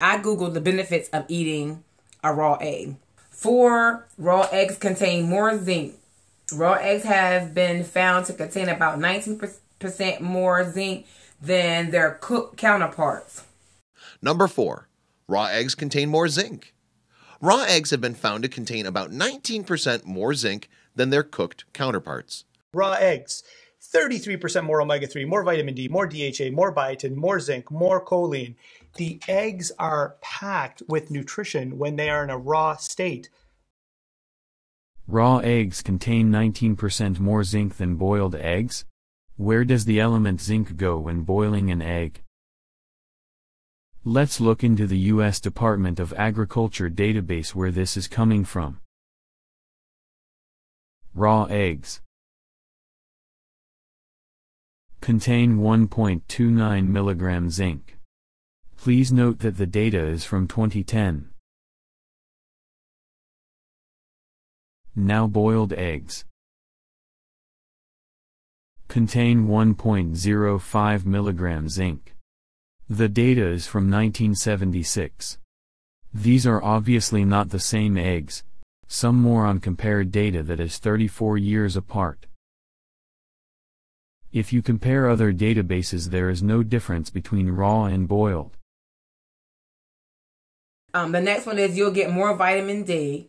I Googled the benefits of eating a raw egg. 4 raw eggs contain more zinc. Raw eggs have been found to contain about 19% more zinc than their cooked counterparts. Number 4. Raw eggs contain more zinc. Raw eggs have been found to contain about 19% more zinc than their cooked counterparts. Raw eggs, 33% more omega-3, more vitamin D, more DHA, more biotin, more zinc, more choline. The eggs are packed with nutrition when they are in a raw state. Raw eggs contain 19% more zinc than boiled eggs? Where does the element zinc go when boiling an egg? Let's look into the U.S. Department of Agriculture database where this is coming from. Raw eggs contain 1.29 mg zinc. Please note that the data is from 2010. Now boiled eggs contain 1.05 mg zinc. The data is from 1976. These are obviously not the same eggs, some moron compared data that is 34 years apart. If you compare other databases, there is no difference between raw and boiled. The next one is you'll get more vitamin D.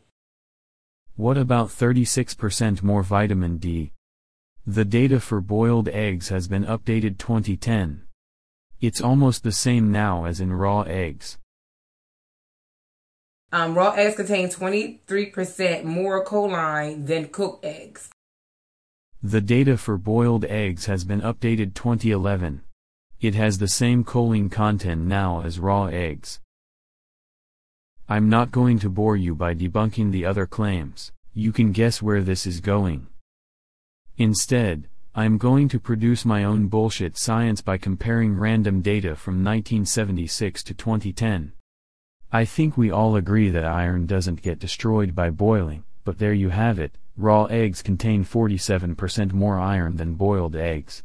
What about 36% more vitamin D? The data for boiled eggs has been updated 2010. It's almost the same now as in raw eggs. Raw eggs contain 23% more choline than cooked eggs. The data for boiled eggs has been updated 2011. It has the same choline content now as raw eggs. I'm not going to bore you by debunking the other claims, you can guess where this is going. Instead, I'm going to produce my own bullshit science by comparing random data from 1976 to 2010. I think we all agree that iron doesn't get destroyed by boiling, but there you have it, raw eggs contain 47% more iron than boiled eggs.